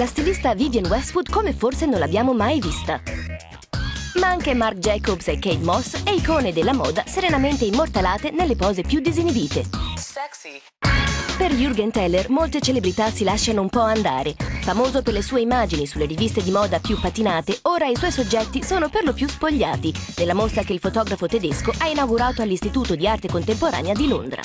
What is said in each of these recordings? la stilista Vivienne Westwood come forse non l'abbiamo mai vista. Ma anche Marc Jacobs e Kate Moss, e icone della moda serenamente immortalate nelle pose più disinibite. Sexy. Per Jürgen Teller molte celebrità si lasciano un po' andare. Famoso per le sue immagini sulle riviste di moda più patinate, ora i suoi soggetti sono per lo più spogliati, nella mostra che il fotografo tedesco ha inaugurato all'Istituto di Arte Contemporanea di Londra.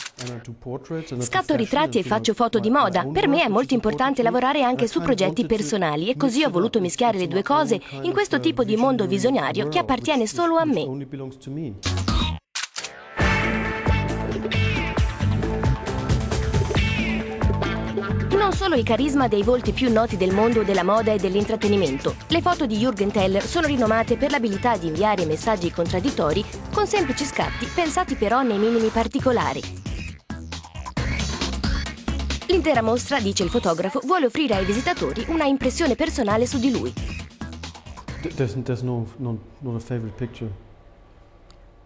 Scatto ritratti e faccio foto di moda. Per me è molto importante lavorare anche su progetti personali e così ho voluto mischiare le due cose in questo tipo di mondo visionario che appartiene solo a me. Non solo il carisma dei volti più noti del mondo della moda e dell'intrattenimento. Le foto di Jürgen Teller sono rinomate per l'abilità di inviare messaggi contraddittori con semplici scatti pensati però nei minimi particolari. L'intera mostra, dice il fotografo, vuole offrire ai visitatori una impressione personale su di lui.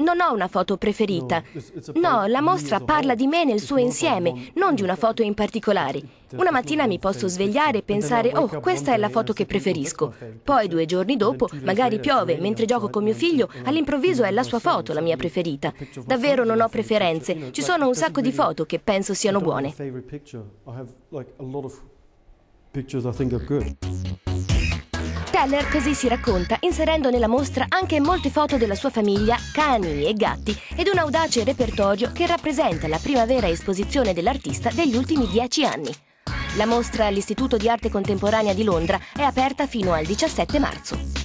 Non ho una foto preferita. No, la mostra parla di me nel suo insieme, non di una foto in particolare. Una mattina mi posso svegliare e pensare, oh, questa è la foto che preferisco. Poi 2 giorni dopo, magari piove, mentre gioco con mio figlio, all'improvviso è la sua foto la mia preferita. Davvero non ho preferenze, ci sono un sacco di foto che penso siano buone. Teller così si racconta, inserendo nella mostra anche molte foto della sua famiglia, cani e gatti, ed un audace repertorio che rappresenta la prima vera esposizione dell'artista degli ultimi 10 anni. La mostra all'Istituto di Arte Contemporanea di Londra è aperta fino al 17 marzo.